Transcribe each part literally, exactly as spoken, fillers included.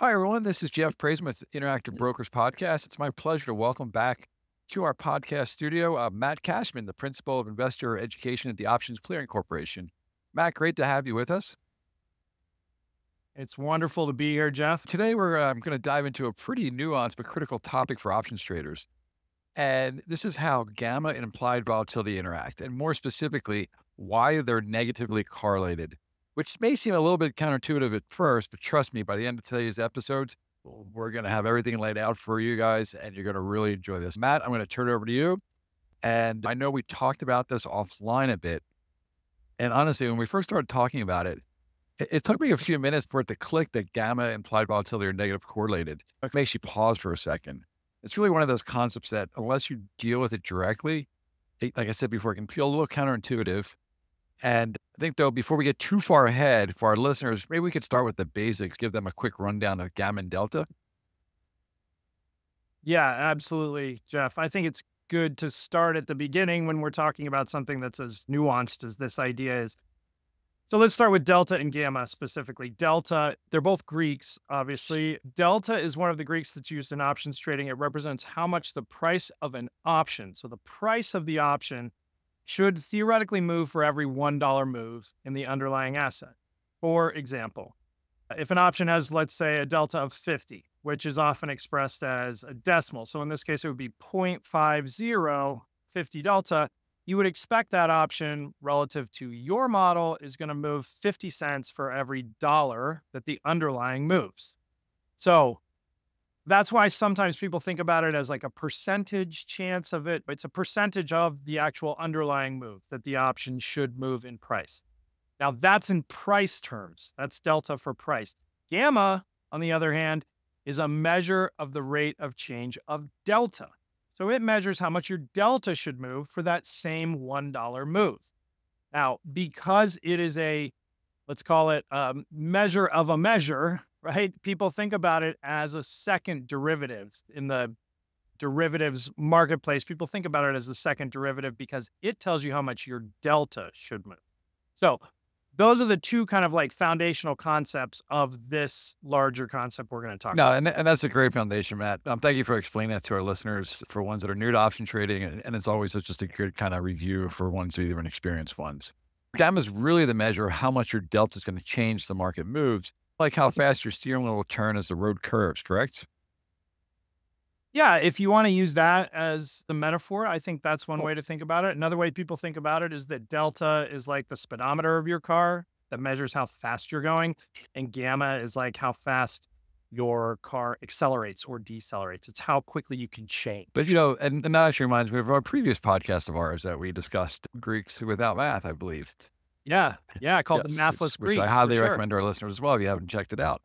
Hi, everyone. This is Jeff Praissman with Interactive Brokers podcast. It's my pleasure to welcome back to our podcast studio, uh, Matt Cashman, the Principal of Investor Education at the Options Clearing Corporation. Matt, great to have you with us. It's wonderful to be here, Jeff. Today, we're um, going to dive into a pretty nuanced but critical topic for options traders. And this is how gamma and implied volatility interact, and more specifically, why they're negatively correlated, which may seem a little bit counterintuitive at first, but trust me, by the end of today's episode, we're going to have everything laid out for you guys, and you're going to really enjoy this. Matt, I'm going to turn it over to you. And I know we talked about this offline a bit. And honestly, when we first started talking about it, it, it took me a few minutes for it to click that gamma, implied volatility, are negative correlated. It makes you pause for a second. It's really one of those concepts that unless you deal with it directly, it, like I said before, it can feel a little counterintuitive. And I think, though, before we get too far ahead for our listeners, maybe we could start with the basics, give them a quick rundown of gamma and delta. Yeah, absolutely, Jeff. I think it's good to start at the beginning when we're talking about something that's as nuanced as this idea is. So let's start with delta and gamma specifically. Delta, they're both Greeks, obviously. Delta is one of the Greeks that's used in options trading. It represents how much the price of an option, so the price of the option, should theoretically move for every one dollar move in the underlying asset. For example, if an option has, let's say, a delta of fifty, which is often expressed as a decimal. So in this case, it would be zero point five zero, fifty delta. You would expect that option relative to your model is going to move fifty cents for every dollar that the underlying moves. So that's why sometimes people think about it as like a percentage chance of it. It's a percentage of the actual underlying move that the option should move in price. Now, that's in price terms. That's delta for price. Gamma, on the other hand, is a measure of the rate of change of delta. So it measures how much your delta should move for that same one dollar move. Now, because it is a, let's call it a measure of a measure, right? People think about it as a second derivative in the derivatives marketplace. People think about it as the second derivative because it tells you how much your delta should move. So those are the two kind of like foundational concepts of this larger concept we're going to talk no, about. And, and that's a great foundation, Matt. Um, thank you for explaining that to our listeners, for ones that are new to option trading. And, and it's always it's just a good kind of review for ones who even experienced ones. Gamma is really the measure of how much your delta is going to change the market moves. Like how fast your steering wheel will turn as the road curves, correct? Yeah, if you want to use that as the metaphor, I think that's one way to think about it. Another way people think about it is that delta is like the speedometer of your car that measures how fast you're going, and gamma is like how fast your car accelerates or decelerates. It's how quickly you can change. But, you know, and, and that actually reminds me of our previous podcast of ours that we discussed, Greeks Without Math, I believe. Yeah, yeah, called yes, the Mathless Greeks. Which I highly sure. recommend to our listeners as well if you haven't checked it out.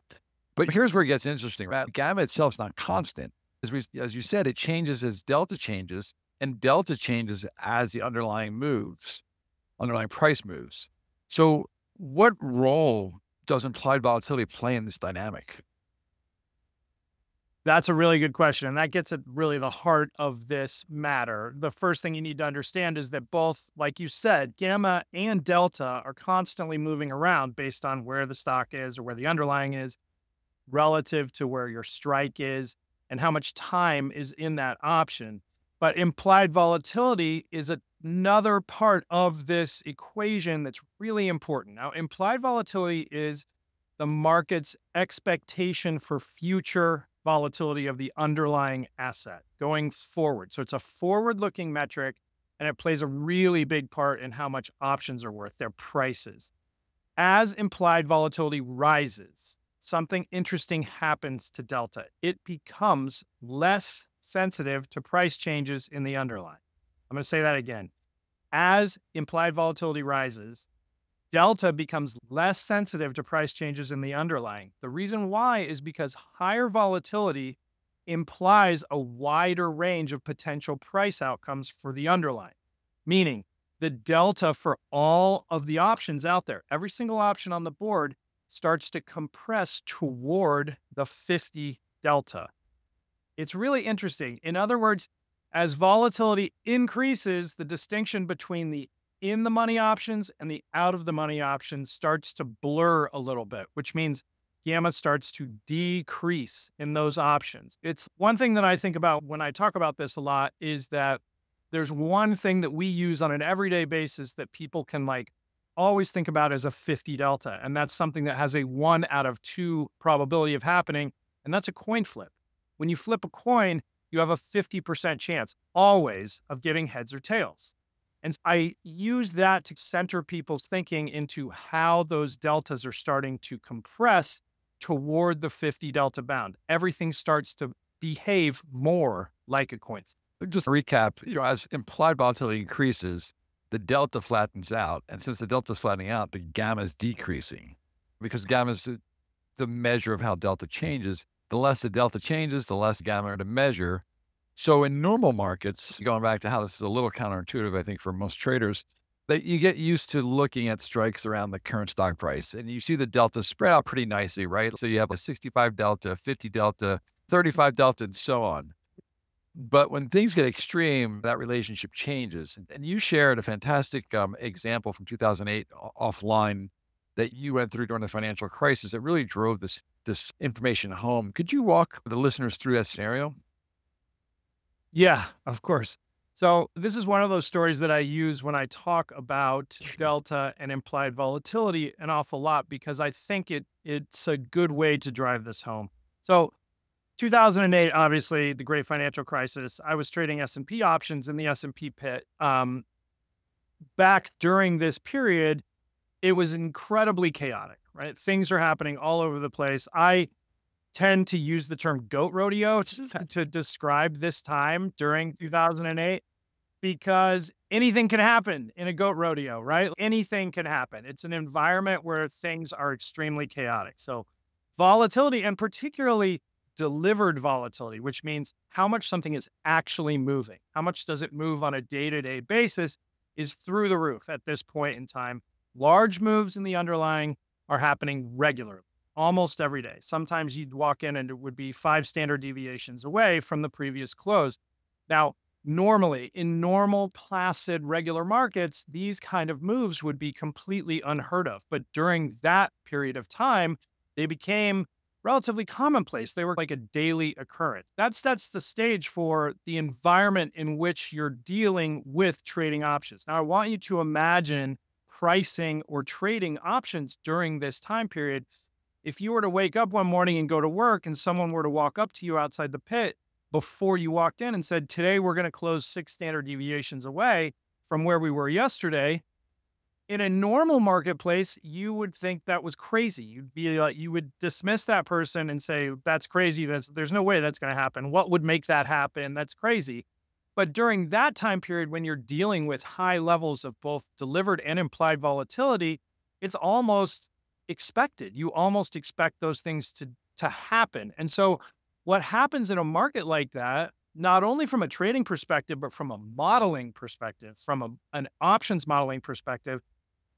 But here's where it gets interesting, right? Gamma itself is not constant. As, we, as you said, it changes as delta changes, and delta changes as the underlying moves, underlying price moves. So what role does implied volatility play in this dynamic? That's a really good question, and that gets at really the heart of this matter. The first thing you need to understand is that both, like you said, gamma and delta are constantly moving around based on where the stock is or where the underlying is relative to where your strike is and how much time is in that option. But implied volatility is another part of this equation that's really important. Now, implied volatility is the market's expectation for future volatility of the underlying asset going forward. So it's a forward-looking metric, and it plays a really big part in how much options are worth, their prices. As implied volatility rises, something interesting happens to delta. It becomes less sensitive to price changes in the underlying. I'm going to say that again. As implied volatility rises, delta becomes less sensitive to price changes in the underlying. The reason why is because higher volatility implies a wider range of potential price outcomes for the underlying, meaning the delta for all of the options out there, every single option on the board, starts to compress toward the fifty delta. It's really interesting. In other words, as volatility increases, the distinction between the in the money options and the out of the money options starts to blur a little bit, which means gamma starts to decrease in those options. It's one thing that I think about when I talk about this a lot is that there's one thing that we use on an everyday basis that people can like always think about as a fifty delta. And that's something that has a one out of two probability of happening. And that's a coin flip. When you flip a coin, you have a fifty percent chance always of getting heads or tails. And I use that to center people's thinking into how those deltas are starting to compress toward the fifty delta bound. Everything starts to behave more like a coin. Just to recap, you know, as implied volatility increases, the delta flattens out. And since the delta is flattening out, the gamma is decreasing. Because gamma is the measure of how delta changes. The less the delta changes, the less gamma to measure. So in normal markets, going back to how this is a little counterintuitive, I think for most traders, that you get used to looking at strikes around the current stock price. And you see the delta spread out pretty nicely, right? So you have a sixty-five delta, fifty delta, thirty-five delta, and so on. But when things get extreme, that relationship changes. And you shared a fantastic um, example from two thousand eight offline that you went through during the financial crisis that really drove this, this information home. Could you walk the listeners through that scenario? Yeah, of course. So this is one of those stories that I use when I talk about delta and implied volatility an awful lot, because I think it it's a good way to drive this home. So two thousand eight, obviously, the great financial crisis. I was trading S and P options in the S and P pit. Um, back during this period, it was incredibly chaotic, right? Things are happening all over the place. I tend to use the term goat rodeo to, to describe this time during two thousand eight because anything can happen in a goat rodeo, right? Anything can happen. It's an environment where things are extremely chaotic. So volatility, and particularly delivered volatility, which means how much something is actually moving. How much does it move on a day-to-day basis is through the roof at this point in time. Large moves in the underlying are happening regularly, almost every day. Sometimes you'd walk in and it would be five standard deviations away from the previous close. Now, normally in normal, placid, regular markets, these kind of moves would be completely unheard of. But during that period of time, they became relatively commonplace. They were like a daily occurrence. That's, that's the stage for the environment in which you're dealing with trading options. Now, I want you to imagine pricing or trading options during this time period. If you were to wake up one morning and go to work and someone were to walk up to you outside the pit before you walked in and said, today we're going to close six standard deviations away from where we were yesterday, in a normal marketplace, you would think that was crazy. You'd be like, you would dismiss that person and say, that's crazy. That's, there's no way that's going to happen. What would make that happen? That's crazy. But during that time period, when you're dealing with high levels of both delivered and implied volatility, it's almost expected. You almost expect those things to, to happen. And so what happens in a market like that, not only from a trading perspective, but from a modeling perspective, from a, an options modeling perspective,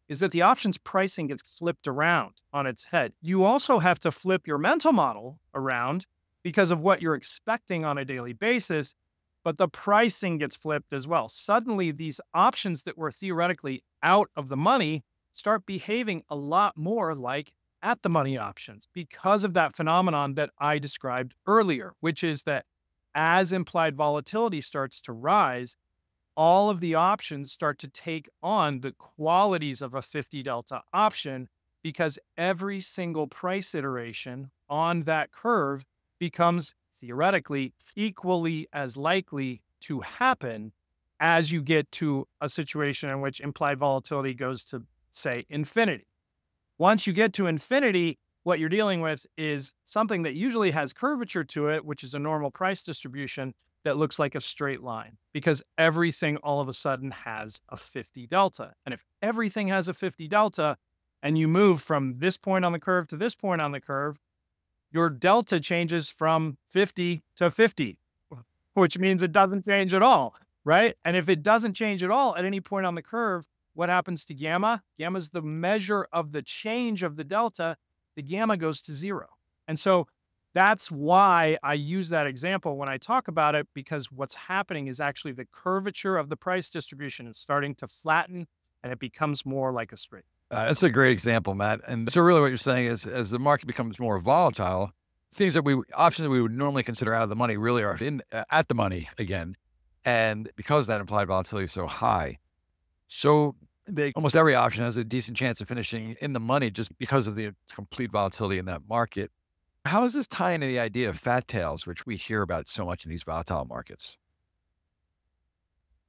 is that the options pricing gets flipped around on its head. You also have to flip your mental model around because of what you're expecting on a daily basis, but the pricing gets flipped as well. Suddenly, these options that were theoretically out of the money start behaving a lot more like at the money options because of that phenomenon that I described earlier, which is that as implied volatility starts to rise, all of the options start to take on the qualities of a fifty delta option because every single price iteration on that curve becomes theoretically equally as likely to happen as you get to a situation in which implied volatility goes to, say, infinity. Once you get to infinity, what you're dealing with is something that usually has curvature to it, which is a normal price distribution that looks like a straight line because everything all of a sudden has a fifty delta. And if everything has a fifty delta and you move from this point on the curve to this point on the curve, your delta changes from fifty to fifty, which means it doesn't change at all, right? And if it doesn't change at all at any point on the curve, what happens to gamma? Gamma is the measure of the change of the delta. The gamma goes to zero. And so that's why I use that example when I talk about it, because what's happening is actually the curvature of the price distribution is starting to flatten and it becomes more like a string. Uh, that's a great example, Matt. And so really what you're saying is, as the market becomes more volatile, things that we, options that we would normally consider out of the money really are in, uh, at the money again. And because that implied volatility is so high, so they, almost every option has a decent chance of finishing in the money just because of the complete volatility in that market. How does this tie into the idea of fat tails, which we hear about so much in these volatile markets?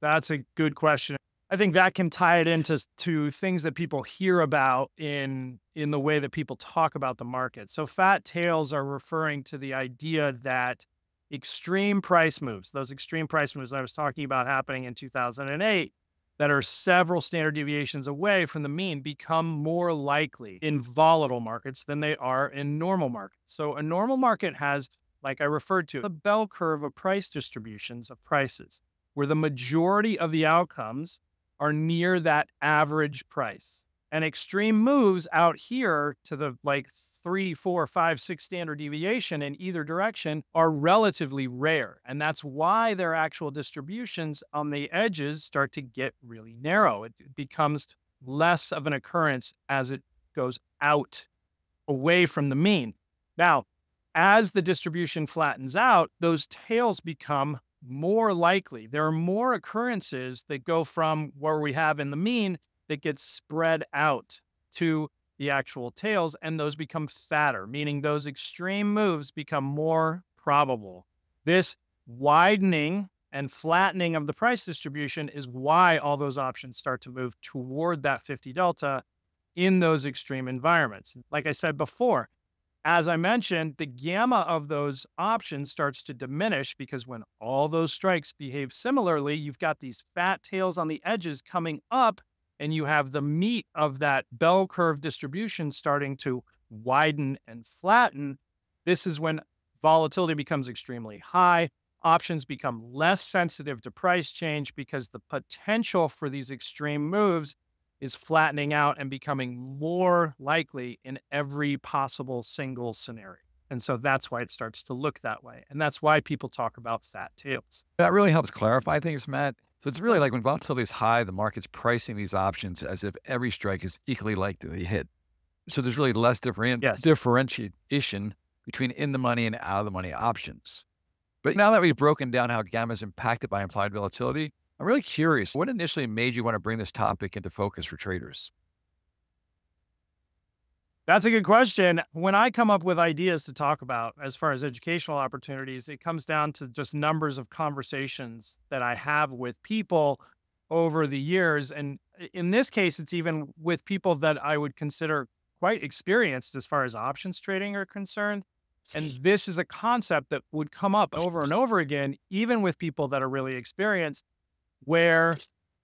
That's a good question. I think that can tie it into to things that people hear about in, in the way that people talk about the market. So fat tails are referring to the idea that extreme price moves, those extreme price moves I was talking about happening in two thousand eight, that are several standard deviations away from the mean, become more likely in volatile markets than they are in normal markets. So a normal market has, like I referred to, the bell curve of price distributions of prices, where the majority of the outcomes are near that average price. And extreme moves out here to the like three, four, five, six standard deviation in either direction are relatively rare. And that's why their actual distributions on the edges start to get really narrow. It becomes less of an occurrence as it goes out away from the mean. Now, as the distribution flattens out, those tails become more likely. There are more occurrences that go from where we have in the mean that gets spread out to the actual tails, and those become fatter, meaning those extreme moves become more probable. This widening and flattening of the price distribution is why all those options start to move toward that fifty delta in those extreme environments. Like I said before, as I mentioned, the gamma of those options starts to diminish because when all those strikes behave similarly, you've got these fat tails on the edges coming up, and you have the meat of that bell curve distribution starting to widen and flatten. This is when volatility becomes extremely high. Options become less sensitive to price change because the potential for these extreme moves is flattening out and becoming more likely in every possible single scenario. And so that's why it starts to look that way. And that's why people talk about fat tails. That really helps clarify things, Matt. So it's really like when volatility is high, the market's pricing these options as if every strike is equally likely to be hit. So there's really less different, yes. differentiation between in the money and out of the money options. But now that we've broken down how gamma is impacted by implied volatility, I'm really curious, what initially made you want to bring this topic into focus for traders? That's a good question. When I come up with ideas to talk about as far as educational opportunities, it comes down to just numbers of conversations that I have with people over the years. And in this case, it's even with people that I would consider quite experienced as far as options trading are concerned. And this is a concept that would come up over and over again, even with people that are really experienced, where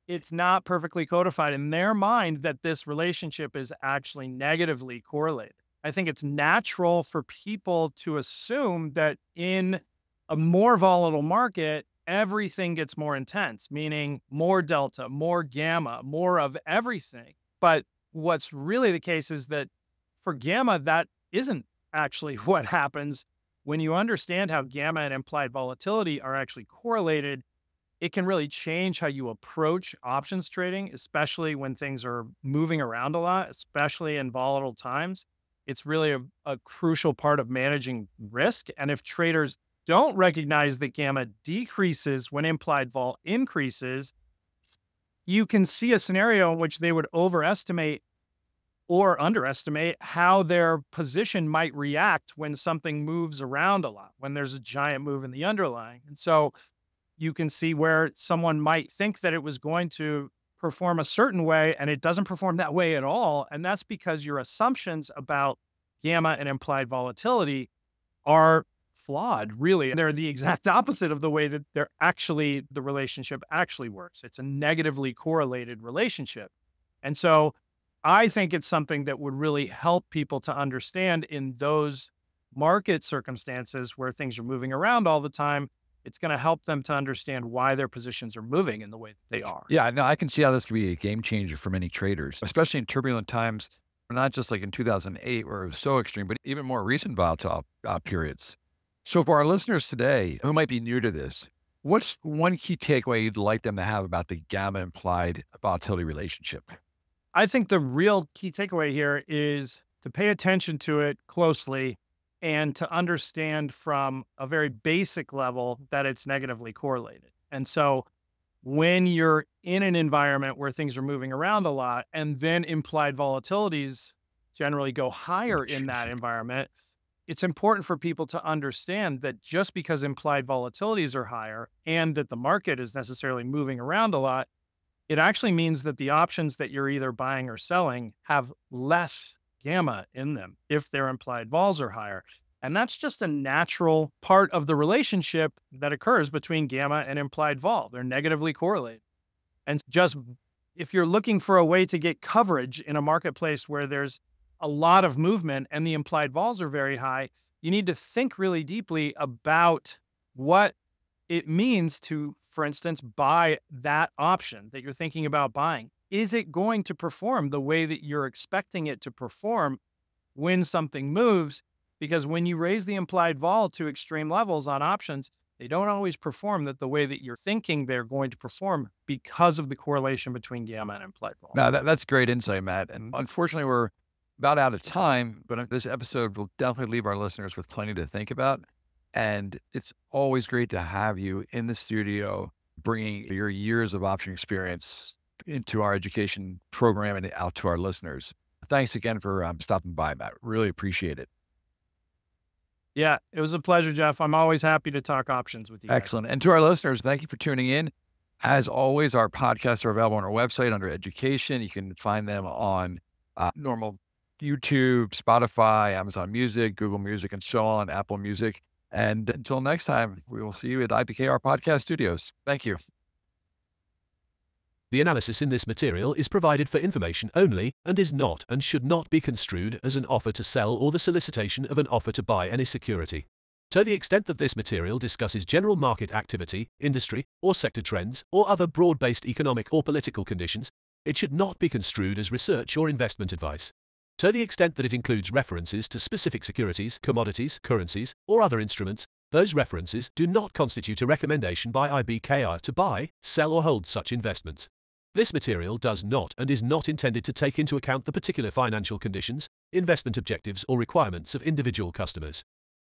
it's not perfectly codified in their mind that this relationship is actually negatively correlated. I think it's natural for people to assume that in a more volatile market, everything gets more intense, meaning more delta, more gamma, more of everything. But what's really the case is that for gamma, that isn't actually what happens. When you understand how gamma and implied volatility are actually correlated, it can really change how you approach options trading, especially when things are moving around a lot, especially in volatile times. It's really a, a crucial part of managing risk. And if traders don't recognize that gamma decreases when implied vol increases, you can see a scenario in which they would overestimate or underestimate how their position might react when something moves around a lot, when there's a giant move in the underlying. And so you can see where someone might think that it was going to perform a certain way and it doesn't perform that way at all. And that's because your assumptions about gamma and implied volatility are flawed, really. They're the exact opposite of the way that they're actually, the relationship actually works. It's a negatively correlated relationship. And so I think it's something that would really help people to understand in those market circumstances where things are moving around all the time. It's going to help them to understand why their positions are moving in the way that they are. Yeah, no, I can see how this could be a game changer for many traders, especially in turbulent times, not just like in two thousand eight where it was so extreme, but even more recent volatile uh, periods. So for our listeners today who might be new to this, what's one key takeaway you'd like them to have about the gamma implied volatility relationship? I think the real key takeaway here is to pay attention to it closely and to understand from a very basic level that it's negatively correlated. And so when you're in an environment where things are moving around a lot and then implied volatilities generally go higher in that environment, it's important for people to understand that just because implied volatilities are higher and that the market is necessarily moving around a lot, it actually means that the options that you're either buying or selling have less gamma in them if their implied vols are higher. And that's just a natural part of the relationship that occurs between gamma and implied vol. They're negatively correlated. And just if you're looking for a way to get coverage in a marketplace where there's a lot of movement and the implied vols are very high, you need to think really deeply about what it means to, for instance, buy that option that you're thinking about buying. Is it going to perform the way that you're expecting it to perform when something moves? Because when you raise the implied vol to extreme levels on options, they don't always perform that the way that you're thinking they're going to perform because of the correlation between gamma and implied vol. Now, that, that's great insight, Matt. And unfortunately, we're about out of time, but this episode will definitely leave our listeners with plenty to think about. And it's always great to have you in the studio, bringing your years of option experience into our education program and out to our listeners. Thanks again for um, stopping by, Matt. Really appreciate it. Yeah, it was a pleasure, Jeff. I'm always happy to talk options with you guys. Excellent. And to our listeners, thank you for tuning in. As always, our podcasts are available on our website under education. You can find them on uh, normal YouTube, Spotify, Amazon Music, Google Music, and so on, Apple Music. And until next time, we will see you at I B K R Podcast Studios. Thank you. The analysis in this material is provided for information only and is not and should not be construed as an offer to sell or the solicitation of an offer to buy any security. To the extent that this material discusses general market activity, industry, or sector trends, or other broad-based economic or political conditions, it should not be construed as research or investment advice. To the extent that it includes references to specific securities, commodities, currencies, or other instruments, those references do not constitute a recommendation by I B K R to buy, sell, or hold such investments. This material does not and is not intended to take into account the particular financial conditions, investment objectives, or requirements of individual customers.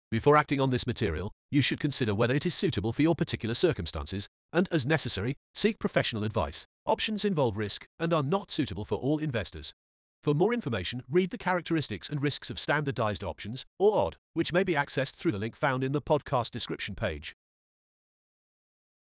Before acting on this material, you should consider whether it is suitable for your particular circumstances, and, as necessary, seek professional advice. Options involve risk and are not suitable for all investors. For more information, read the characteristics and risks of standardized options, or O D, which may be accessed through the link found in the podcast description page.